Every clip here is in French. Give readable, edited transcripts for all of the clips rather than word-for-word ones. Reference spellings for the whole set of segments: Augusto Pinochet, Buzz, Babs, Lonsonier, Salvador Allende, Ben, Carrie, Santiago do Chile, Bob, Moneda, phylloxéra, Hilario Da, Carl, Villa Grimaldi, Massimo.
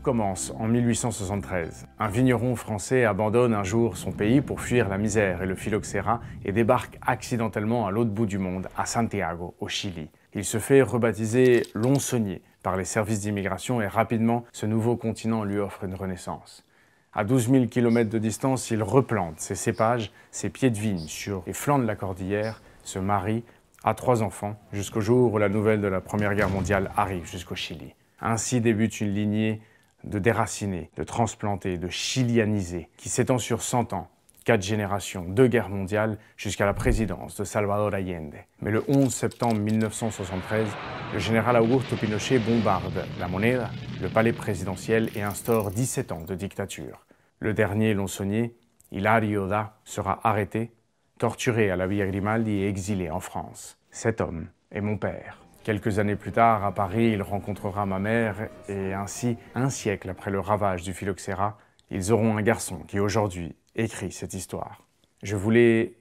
Tout commence en 1873. Un vigneron français abandonne un jour son pays pour fuir la misère et le phylloxéra et débarque accidentellement à l'autre bout du monde, à Santiago, au Chili. Il se fait rebaptiser Lonsonier par les services d'immigration et rapidement, ce nouveau continent lui offre une renaissance. À 12 000 km de distance, il replante ses cépages, ses pieds de vigne sur les flancs de la cordillère, se marie, a 3 enfants, jusqu'au jour où la nouvelle de la Première Guerre mondiale arrive jusqu'au Chili. Ainsi débute une lignée de déracinés, de transplantés, de chilianisés, qui s'étend sur 100 ans, 4 générations, 2 guerres mondiales, jusqu'à la présidence de Salvador Allende. Mais le 11 septembre 1973, le général Augusto Pinochet bombarde la Moneda, le palais présidentiel, et instaure 17 ans de dictature. Le dernier Lonsonier, Hilario Da, sera arrêté, torturé à la Villa Grimaldi et exilé en France. Cet homme est mon père. Quelques années plus tard, à Paris, il rencontrera ma mère, et ainsi, 1 siècle après le ravage du phylloxéra, ils auront un garçon qui, aujourd'hui, écrit cette histoire. Je voulais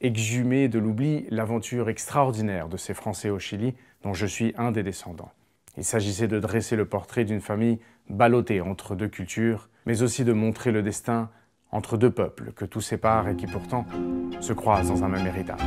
exhumer de l'oubli l'aventure extraordinaire de ces Français au Chili, dont je suis un des descendants. Il s'agissait de dresser le portrait d'une famille ballottée entre 2 cultures, mais aussi de montrer le destin entre 2 peuples que tout sépare et qui pourtant se croisent dans un même héritage.